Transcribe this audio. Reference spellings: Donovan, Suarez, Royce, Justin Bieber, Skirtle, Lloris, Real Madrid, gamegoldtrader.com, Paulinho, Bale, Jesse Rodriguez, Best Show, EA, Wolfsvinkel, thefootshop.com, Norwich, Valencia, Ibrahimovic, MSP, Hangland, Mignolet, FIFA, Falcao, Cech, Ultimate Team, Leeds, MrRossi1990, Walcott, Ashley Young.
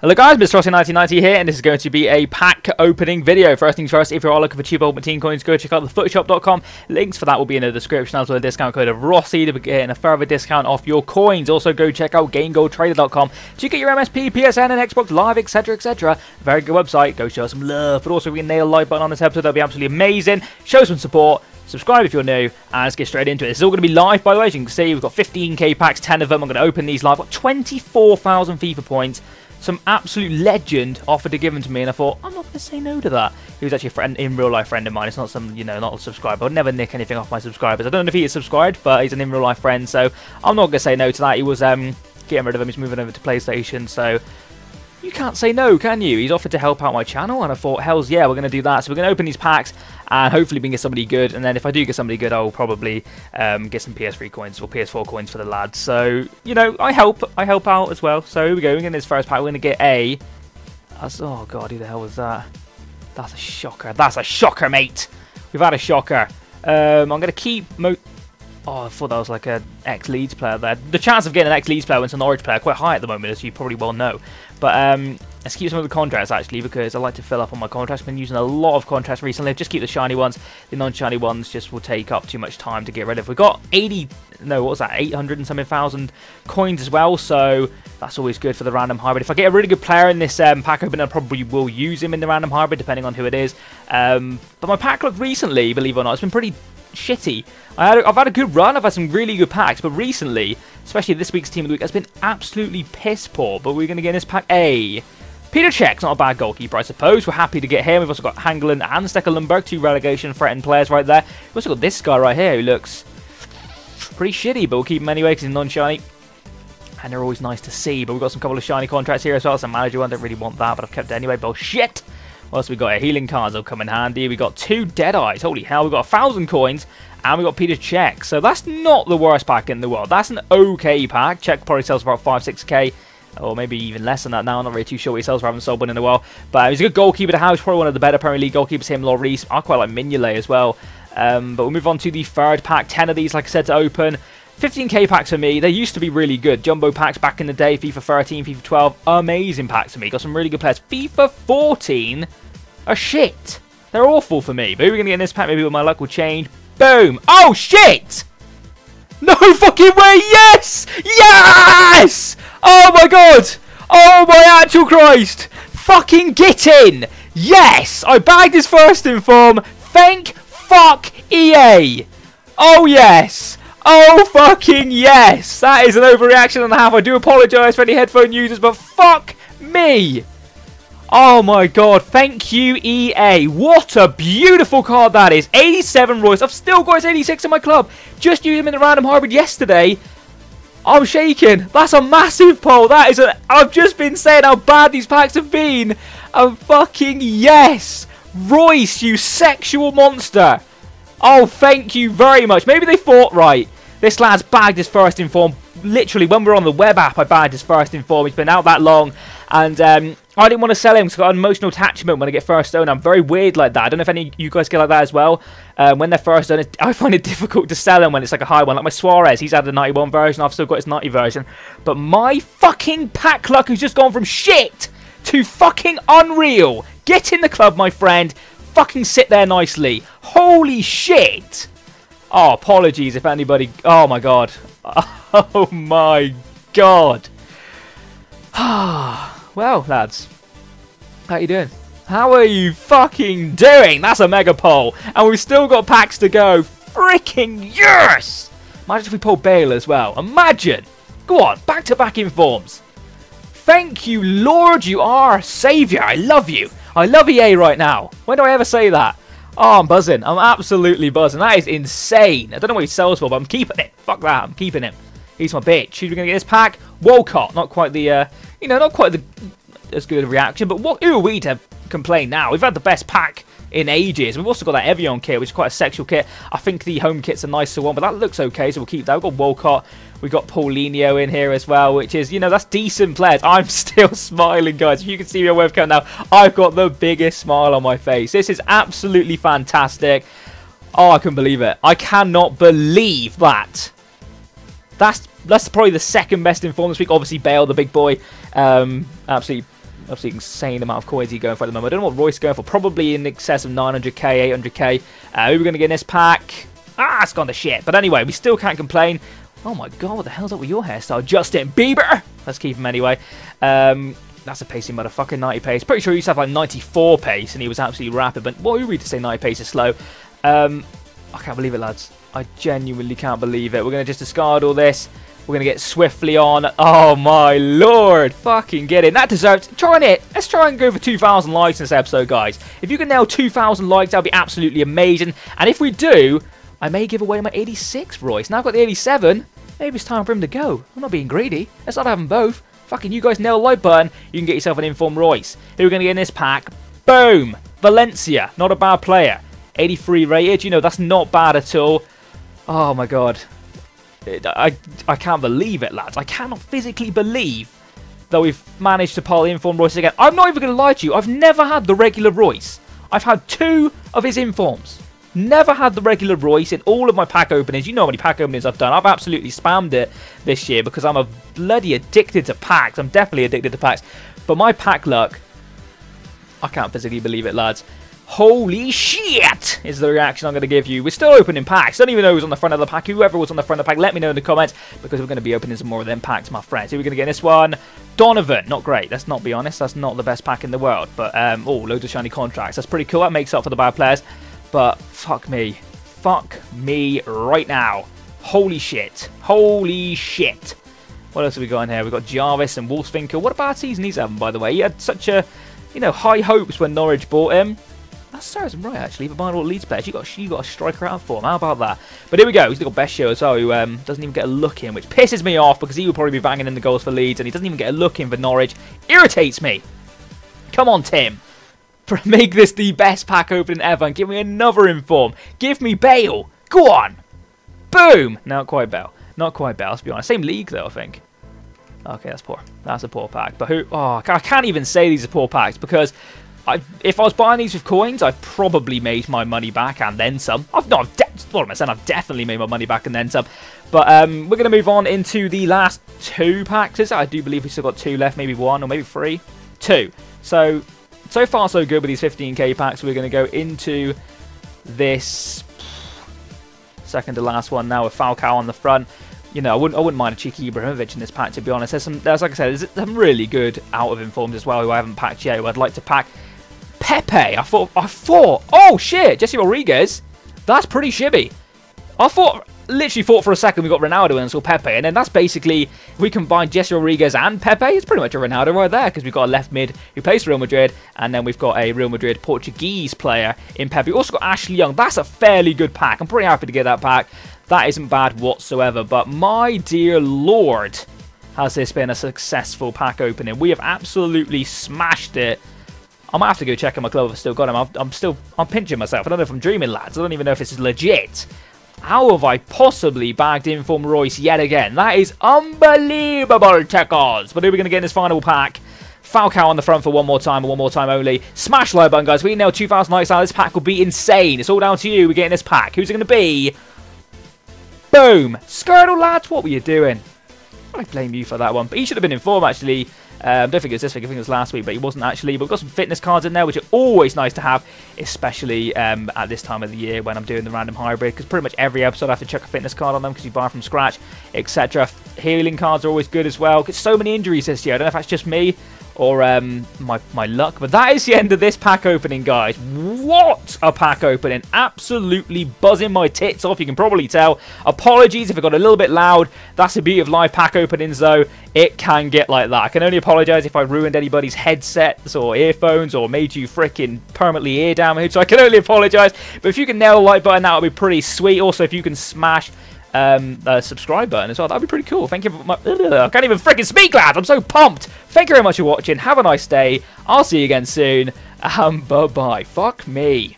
Hello guys, MrRossi1990 here, and this is going to be a pack opening video. First things first, if you are looking for cheap ultimate team coins, go check out thefootshop.com. Links for that will be in the description, as well as a discount code of Rossi to get a further discount off your coins. Also go check out gamegoldtrader.com to get your MSP, PSN and Xbox Live, etc, etc. Very good website, go show some love. But also if you can nail a like button on this episode, that would be absolutely amazing. Show some support. Subscribe if you're new, and let's get straight into it. This is all going to be live, by the way. As you can see, we've got 15k packs, 10 of them. I'm going to open these live. I've got 24,000 FIFA points. Some absolute legend offered to give them to me, and I thought, I'm not going to say no to that. He was actually a friend, in real life friend of mine. It's not some, you know, not a subscriber. I'll never nick anything off my subscribers. I don't know if he is subscribed, but he's an in real life friend, so I'm not going to say no to that. He was getting rid of him. He's moving over to PlayStation, so you can't say no, can you? He's offered to help out my channel, and I thought, hells yeah, we're going to do that. So we're going to open these packs, and hopefully we can get somebody good. And then if I do get somebody good, I'll probably get some PS3 coins or PS4 coins for the lads. So, you know, I help out as well. So here we go. We're going to get this first pack. We're going to get a... Oh, God, who the hell was that? That's a shocker. That's a shocker, mate. We've had a shocker. I'm going to keep... Oh, I thought that was like an ex-Leeds player there. The chance of getting an ex-Leeds player into a Norwich player quite high at the moment, as you probably well know. But let's keep some of the contracts, actually, because I like to fill up on my contracts. I've been using a lot of contracts recently. Just keep the shiny ones. The non-shiny ones just will take up too much time to get rid of. We've got 800 and something thousand coins as well, so that's always good for the random hybrid. If I get a really good player in this pack opener, I probably will use him in the random hybrid, depending on who it is. But my pack look recently, believe it or not, it's been pretty... shitty. I've had a good run. I've had some really good packs, but recently, especially this week's team of the week, has been absolutely piss poor. But we're going to get in this pack a Peter Cech's not a bad goalkeeper, I suppose. We're happy to get him. We've also got Hangland and Steckelenburg, two relegation threatened players right there. We've also got this guy right here who looks pretty shitty, but we'll keep him anyway because he's non-shiny. And they're always nice to see. But we've got some couple of shiny contracts here as well. Some manager one, don't really want that, but I've kept it anyway. Bullshit. What else we got here? Healing cards will come in handy. We got two Deadeyes. Holy hell, we got 1,000 coins, and we got Peter Cech. So that's not the worst pack in the world. That's an okay pack. Cech probably sells for about 5-6k, or maybe even less than that now. I'm not really too sure what he sells for. I haven't sold one in a while. But he's a good goalkeeper to have. He's probably one of the better Premier League goalkeepers. Him, Lloris. I quite like Mignolet as well. But we'll move on to the third pack. 10 of these, like I said, to open. 15k packs for me. They used to be really good. Jumbo packs back in the day. FIFA 13, FIFA 12. Amazing packs for me. Got some really good players. FIFA 14 are shit. They're awful for me. But who are we going to get in this pack? Maybe my luck will change. Boom. Oh, shit. No fucking way. Yes. Yes. Oh, my God. Oh, my actual Christ. Fucking get in. Yes. I bagged his first in form. Thank fuck EA. Oh, yes. Oh, fucking yes! That is an overreaction and a half. I do apologise for any headphone users, but fuck me! Oh my God, thank you, EA. What a beautiful card that is. 87 Royce. I've still got his 86 in my club. Just used him in the random hybrid yesterday. I'm shaking. That's a massive poll. That is a... I've just been saying how bad these packs have been. And fucking yes! Royce, you sexual monster. Oh, thank you very much. Maybe they thought, right, this lad's bagged his first in form. Literally, when we were on the web app, I bagged his first in form. He's been out that long. And I didn't want to sell him because I've got an emotional attachment when I get first owned. I'm very weird like that. I don't know if any of you guys get like that as well. When they're first owned, I find it difficult to sell him when it's like a high one. Like my Suarez, he's had a 91 version. I've still got his 90 version. But my fucking pack luck has just gone from shit to fucking unreal. Get in the club, my friend. Fucking sit there nicely. Holy shit. Oh, apologies if anybody... Oh, my God. Oh, my God. Well, lads. How you doing? How are you fucking doing? That's a mega poll. And we've still got packs to go. Freaking yes! Imagine if we pulled Bale as well. Imagine. Go on. Back-to-back informs. Thank you, Lord. You are our saviour. I love you. I love EA right now. When do I ever say that? Oh, I'm buzzing. I'm absolutely buzzing. That is insane. I don't know what he sells for, but I'm keeping it. Fuck that. I'm keeping him. He's my bitch. Who's we going to get this pack? Walcott. Not quite the, you know, not quite the as good a reaction. But what? Who are we to complain now? We've had the best pack in ages. We've also got that Evian kit, which is quite a sexual kit. I think the home kit's a nicer one, but that looks okay, so we'll keep that. We've got Walcott. We've got Paulinho in here as well, which is, you know, that's decent players. I'm still smiling, guys. If you can see me on webcam now, I've got the biggest smile on my face. This is absolutely fantastic. Oh, I couldn't believe it. I cannot believe that. That's probably the second best in form this week. Obviously, Bale, the big boy. Absolutely insane amount of coins he's going for at the moment. I don't know what Royce is going for. Probably in excess of 900k, 800k. Who are we going to get in this pack? Ah, it's gone to shit. But anyway, we still can't complain. Oh my god, what the hell's up with your hairstyle? Justin Bieber! Let's keep him anyway. That's a pacey motherfucker, 90 pace. Pretty sure he used to have like 94 pace and he was absolutely rapid. But what are we to say 90 pace is slow? I can't believe it, lads. I genuinely can't believe it. We're going to just discard all this. We're going to get swiftly on. Oh, my Lord. Fucking get in. That deserves... Try it. Let's try and go for 2,000 likes in this episode, guys. If you can nail 2,000 likes, that would be absolutely amazing. And if we do, I may give away my 86 Royce. Now I've got the 87. Maybe it's time for him to go. I'm not being greedy. Let's not have them both. Fucking you guys nail the like button. You can get yourself an informed Royce. Who are going to get in this pack? Boom. Valencia. Not a bad player. 83 rated. You know, that's not bad at all. Oh, my God. I can't believe it, lads. I cannot physically believe that we've managed to pull informed Royce again. I'm not even going to lie to you. I've never had the regular Royce. I've had two of his informs. Never had the regular Royce in all of my pack openings. You know how many pack openings I've done. I've absolutely spammed it this year because I'm a bloody addicted to packs. I'm definitely addicted to packs. But my pack luck, I can't physically believe it, lads. Holy shit is the reaction I'm going to give you. We're still opening packs. Don't even know who's on the front of the pack. Whoever was on the front of the pack, let me know in the comments because we're going to be opening some more of them packs, my friends. Who are we going to get in this one? Donovan. Not great. Let's not be honest. That's not the best pack in the world. But, oh, loads of shiny contracts. That's pretty cool. That makes up for the bad players. But, fuck me. Fuck me right now. Holy shit. Holy shit. What else have we got in here? We've got Jarvis and Wolfsvinkel. What a bad season he's having, by the way. He had such a, you know, high hopes when Norwich bought him. That serves him right, actually, but mind all Leeds players. You got a striker out for him. How about that? But here we go. He's got Best Show as well, who doesn't even get a look in, which pisses me off because he would probably be banging in the goals for Leeds, and he doesn't even get a look in for Norwich. Irritates me. Come on, Tim. Make this the best pack opening ever and give me another inform. Give me Bale. Go on. Boom. Not quite Bale. Not quite Bale, let's be honest. Same league, though, I think. Okay, that's poor. That's a poor pack. But who... Oh, I can't even say these are poor packs because... if I was buying these with coins, I've probably made my money back and then some. What am I saying? I've definitely made my money back and then some. But we're going to move on into the last two packs. I do believe we've still got two left, maybe one or maybe three. Two. So far so good with these 15k packs. We're going to go into this second to last one now with Falcao on the front. You know, I wouldn't mind a cheeky Ibrahimovic in this pack, to be honest. There's like I said, there's some really good out of informs as well who I haven't packed yet, who I'd like to pack. Pepe, I thought, oh shit, Jesse Rodriguez, that's pretty shibby. I literally thought for a second we got Ronaldo and saw Pepe, and then that's basically, we combine Jesse Rodriguez and Pepe, it's pretty much a Ronaldo right there, because we've got a left mid who plays for Real Madrid, and then we've got a Real Madrid Portuguese player in Pepe. We've also got Ashley Young, that's a fairly good pack, I'm pretty happy to get that pack. That isn't bad whatsoever, but my dear Lord, has this been a successful pack opening. We have absolutely smashed it. I might have to go check in my club if I've still got him. I'm pinching myself. I don't know if I'm dreaming, lads. I don't even know if this is legit. How have I possibly bagged inform Royce yet again? That is unbelievable, checkers. But who are we going to get in this final pack? Falcao on the front for one more time and one more time only. Smash the like button, guys. We nailed 2,000 likes now. This pack will be insane. It's all down to you. We're getting this pack. Who's it going to be? Boom! Skirtle, lads, what were you doing? I blame you for that one. But he should have been in form, actually. Don't think it was this week. I think it was last week, but he wasn't actually. But we've got some fitness cards in there, which are always nice to have, especially at this time of the year when I'm doing the random hybrid, because pretty much every episode I have to chuck a fitness card on them because you buy from scratch, etc. Healing cards are always good as well. Because so many injuries this year. I don't know if that's just me or my luck. But that is the end of this pack opening, guys. What a pack opening. Absolutely buzzing my tits off. You can probably tell. Apologies if it got a little bit loud. That's the beauty of live pack openings, though. It can get like that. I can only apologise if I ruined anybody's headsets or earphones or made you freaking permanently ear damaged. So I can only apologise. But if you can nail the like button, that would be pretty sweet. Also, if you can smash... the subscribe button as well. That'd be pretty cool. Thank you for my... I can't even freaking speak, lad. I'm so pumped. Thank you very much for watching. Have a nice day. I'll see you again soon. Bye-bye. Fuck me.